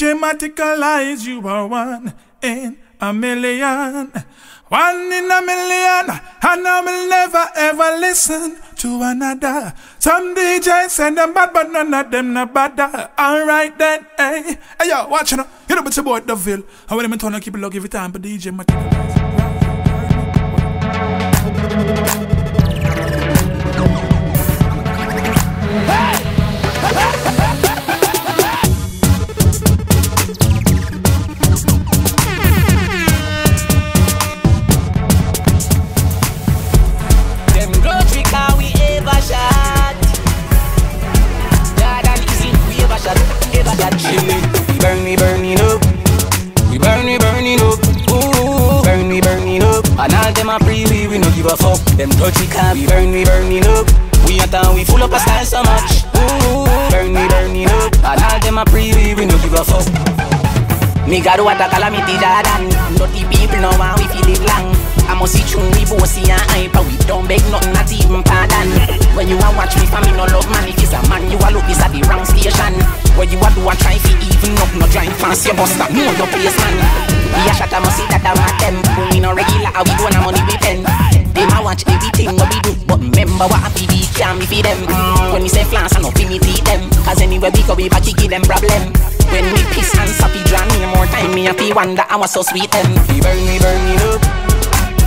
DJ Maticalise, you are one in a million. One in a million, and I will never ever listen to another. Some DJs send them bad, but none of them no badder. Alright then, hey, hey yo, watch now. You know, but your boy Deville. I want him to keep it low every time, but DJ Maticalise. Them dirty can't be burning up. We at town, we full up a style so much. Ooh, burning up. And all them a pre-wee, we no give a fuck. Me got what a calamity Jordan. Dirty people now want we feel it long. I must see tune, we bossy and hype, but we don't beg nothing, not even pardon. When you a watch me, for me no love man. If it's a man, you a look, it's at the wrong station. When you a do a try fi even up, no drive fast, you must stop, no your place man. We a shot, I must see that I want them. We no regular, we don't have money with them. They might watch everything what we do, but remember what I be can't be for them. When we say flans, I no fi me teach them, cause anywhere we go, we back give them problem. When we piss and sappy draw me more time, me a fi wonder I was so sweet them. We burning up,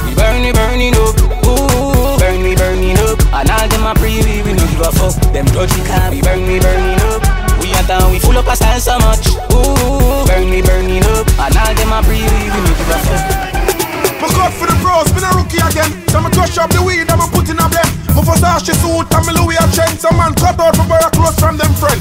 we burning up, ooh, burning up. And all them a pre-wee, we no give a fuck. Them dodgy car, we burning up. We at town, we full up a style so much, ooh, burning up. And all them a pre-wee, we no give a fuck. I cut for the pros, been a rookie again. Then I crush up the weed, then I put in a blend. My Versace suit and my Louis a chain. Some man cut out for buy a clothes from them friend.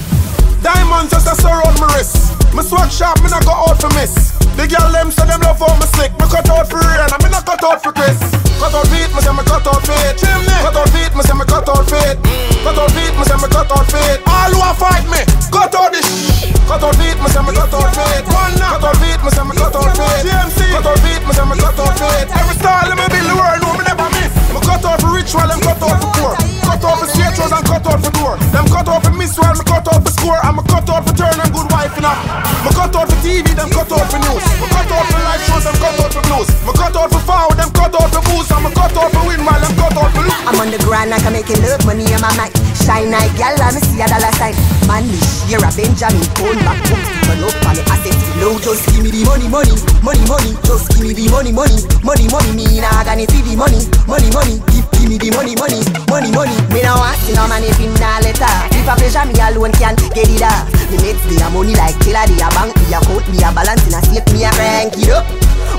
Diamonds just a surround my wrist. My swag sharp, me not go out for miss. The girl them say them love how me slick. Me cut out for Rihanna, and me not cut out for Chris. Cut out beat, me say me cut out fit. Cut out beat, me say me cut out fit. Cut out beat, me say me cut out fit. All who a fight me, cut out this shit. Cut out beat, me say me cut out fit. Cut out beat, me say me cut out fit. Cut out beat, me say me cut out fit. Every star let me build the world, no me never miss. Me cut out for rich while them cut out for poor. Cut out for straight roads and cut out for door. Them cut out for miss while me cut out for score. And me cut out for turn and good wife enough. Me cut out for TV, them cut out for news. Me cut out for live shows, them cut out for blues. Me cut out for foul, them cut out for booze. And me cut out for win, man, them cut out for lose. I'm on the ground, I can make it look money in my mind. Shine like y'all, I see a dollar sign. Man, this year a Benjamin, phone back books. Turn up on the assets, no, just give me the money, money, money, money. Just give me the money, money, money, money. Me in a gonna see the money, money, money. Give me the money, money, money, money. Me now ask no man if him nah let her. If a pleasure me alone can get it up. Me mates they a money like killer, they a bank, me a coat, me a balance in a safe, me a crank it up.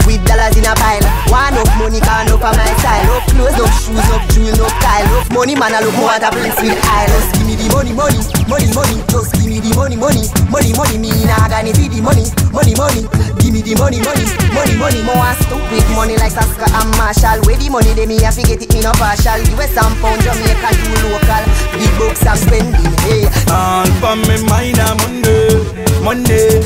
With dollars in a pile. One up money can't up on my style. Up clothes, up shoes, up jewels, up tile. Up money man I look more at a prince with aisle. Just give me the money, money, money, money. Just give me the money, money, money, money. Me nah gonna see the money, money, money. Give me the money, money, money, money. More stupid money like Saska and Marshall. Where the money they me I forget it in a partial. US and pound Jamaica too local. Big bucks I'm spending, hey. And for me mine a Monday, Monday.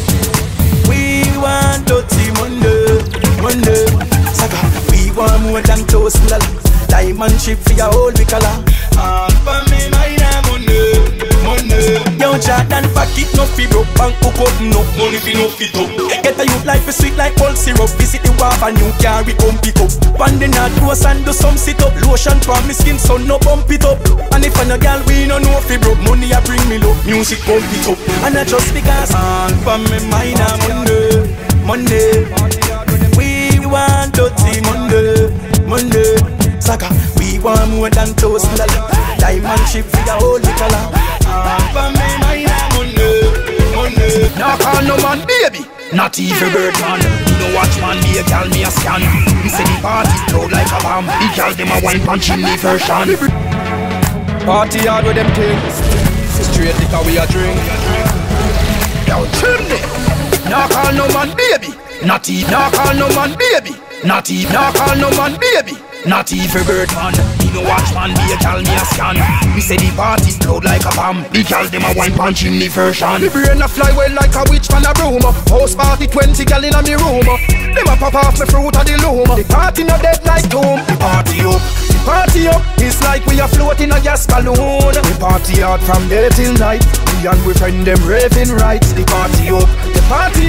We want dirty Monday, Monday. Saga, we want more than toast lala. Diamond chip for your whole big color. And for me mine a Monday, Monday. Yo Jordan pocket no fi broke, bank hook up no money fi no fit up. Get a youth life is sweet like cold syrup. Visit the wharf and you carry home pick up. Pan the north coast and do some sit up. Lotion for me skin so no bump it up. And if I'm a girl we no know fi broke. Money I bring me love, music bump it up. And I just because and for me mine a Monday, Monday. We want dirty Monday, Monday. Saga, we want more than toast lala. Diamond chip for your whole color. And for me mine a Monday, Monday. Now call no man baby, not even bird man. You know watch man be a gal me a scan. He say the party loud like a bomb. He gal them a wine punch in the first hand. Party hard with them things. Straight liquor we a drink. Yo chimney. Now call no man baby, not even. Now call no man baby, not even. Now call no man baby, not even bird man. You know watch man be a gal me a scan. We say the party's loud like a bomb. The gal them a wine punch in the first hand. The brain a fly well like a witch fan a broom. House party 20 gal in a me room. Them a pop off me fruit a the loom. The party no dead like doom. The party up, the party up. It's like we a floating a gas balloon. The party out from day till night. We and we friend them raving right. The party up, the party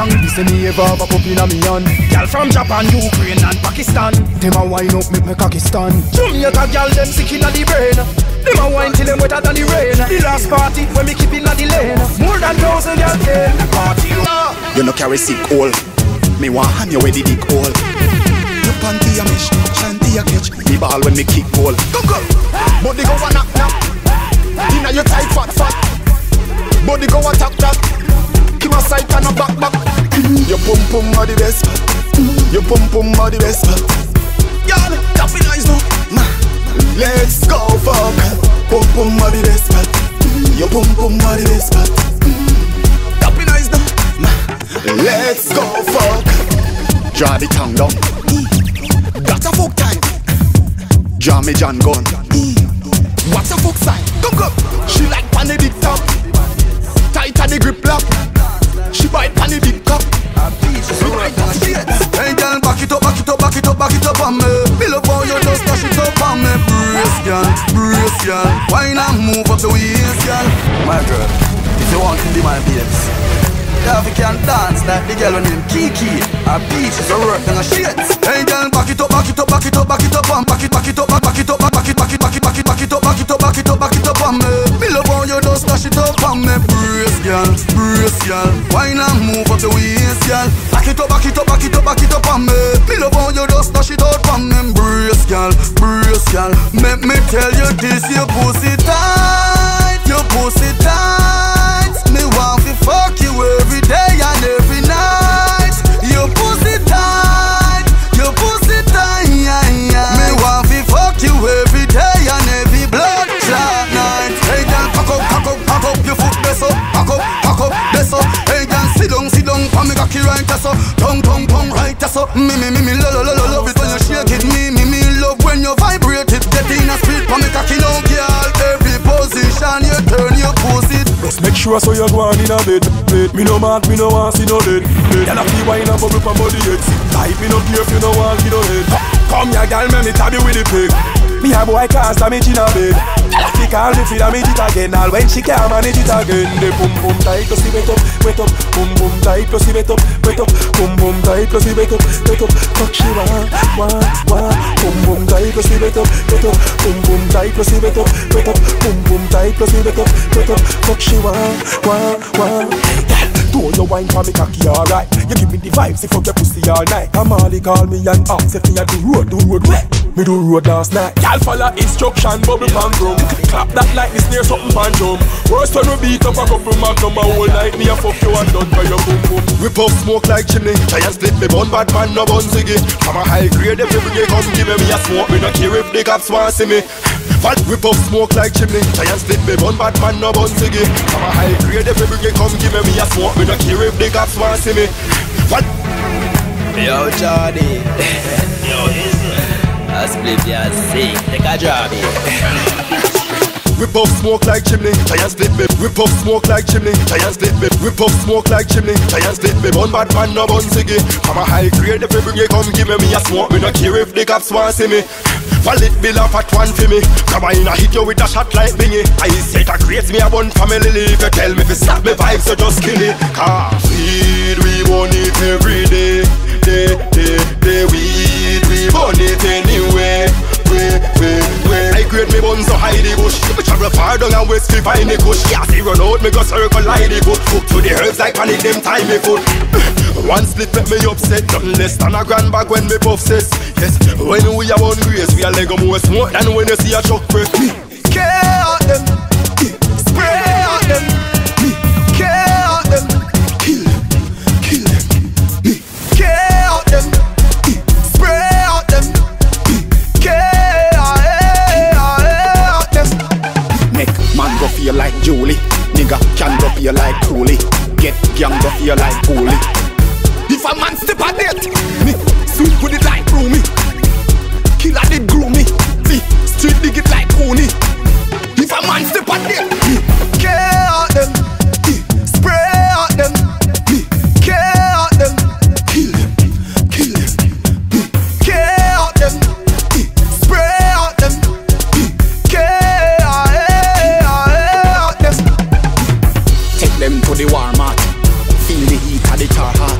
wrong. This is me ever pop up in a me hand. Girl from Japan, Ukraine and Pakistan. Them a wine up make me cocky stand. Jamaica girl them sick inna the brain. Them a wine till them wetter than the rain. The last party when me keep inna the lane. More than 1,000 girls came the party. You no carry sick all. Me want hand you with the dick all. You panty a mesh, shanty a catch. Me ball when me kick ball. Go go. Body go a knock knock. Inna your tight fat fat. Body go a tap tap. Keep my sight and a back back. Your pum pum are the best. Your pum pum are the best. Y'all, tap it nice now. Let's go fuck. Pum pum are the best. Your pum pum are the best. Tap it nice now. Let's go fuck. Draw the tongue down. That's a fuck time. Draw me John gun. What's a fuck sign? Go go. She like panny big top. Tight on the grip lock. She bite pan the big cup. Hey girl, back it up, back it up, back it up, back it up on me. Feel up how you just dash it up on me. Brace girl, why not move up the waist, girl? My girl, if you want to be my babes, yeah, if you can dance like the girl named Kiki. A beach is a rock and a shit. Hey girl, back it up, back it up, back it up, back it up on. Back it up, back it up, back it, back it, back it, back it, back it up, back it up, back it up, back it up on me. Feel up how you just dash it up on me. Brace girl, why not move up the waist, girl? Back it up, back it up, back it up, back it up on me. Me love how you just dash it out from me. Brace girl, make me tell you this, your pussy tight, me want to fuck you every day and every night. Your pussy tight, me want to fuck you every day and every blood clot night. Hey girl, cock up your foot, best up. Hey girl, sit down, for me cocky right there so. Tongue, right there so. Me, love it when you shake it. Me, love when you vibrate it. Get in a speed, for me cocky now, girl. Every position you turn, you pose it. Just make sure so you're going in a bed. Me no mad, me no want see no dead. Y'all have to wine and bubble for body eggs. Type me no care if you no want see no head. Come here, girl, me tab you with the pig. Me a boy cause damage in a bed. She can't lift it, damage it again. All when she can't manage it again. The boom boom tight, plus it wet up, wet up. Boom boom tight, plus it wet up, wet up. Boom boom tight, plus it wet up, wet up. Fuck she wah. Boom boom tight, plus it wet up, wet up. Boom boom tight, plus it wet up, wet up. Boom boom tight, plus it wet up, wet up. Fuck she wah. Do your wine for me cocky alright. You give me the vibes if you get pussy all night. I'm all call me and ask if me I do road wet. Me do road last night. Y'all follow instruction, bubble pan drum. Clap that like this near something pan drum. Worst when we beat up a couple magnum a whole night. Me a fuck you and done by your boom boom. We puff smoke like chimney. Giant split me bun bad man no bun ziggy. I'm a high grade if every day come give me a smoke. Me no care if the cops want see me. But we puff smoke like chimney. Giant split me bun bad man no bun ziggy. I'm a high grade if every day come give me a smoke. We don't care if the cops want to see me. What? Yo, Jordy. Yo, I split your sick. Take a Jordy. We puff smoke like chimney. Giant split me. We puff smoke like chimney. Giant split me. We puff smoke like chimney. Giant split me. One bad man, no bun ziggy. I'm a high grade. If every day come give me a smoke. We don't care if the cops want to see me. Wallet bill a fat one for me. Come on, I hit you with a shot like bingy. I said I create me a bun family. If you tell me if you snap me vibes, so just kill it. Cause weed, we burn it every day. Day, weed, we burn it anyway. Way. I grade me bun so high the bush. We travel far down and west to find the bush. Yeah, see run out, me go circle like the boat. Cook to the herbs like panic, them time me food. One slip make me upset. Nothing less than a grand bag when me puff says. Yes, when we are on grace, we are like a more smoke than when you see a truck break. Me care on them, spray on them. Me care on them, kill them. Me care on them, spray on them. Me care on them. Make man go feel like Julie. Nigga can go feel like Cooley. Get gang go feel like Cooley. If a man step on it, me sweep with it like broomy. Killer did groomy, me street dig it like pony. If a man step on it, me care on them, me spray on them, me care on them, kill them, me care on them, me spray on them, me care on them. Take them to the warm mat, feel the heat of the tar hot.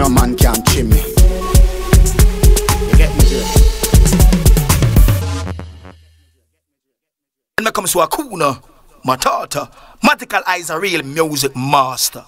no man can cheat me. You get me there. When I come to Hakuna Matata, Maticalise a real music master.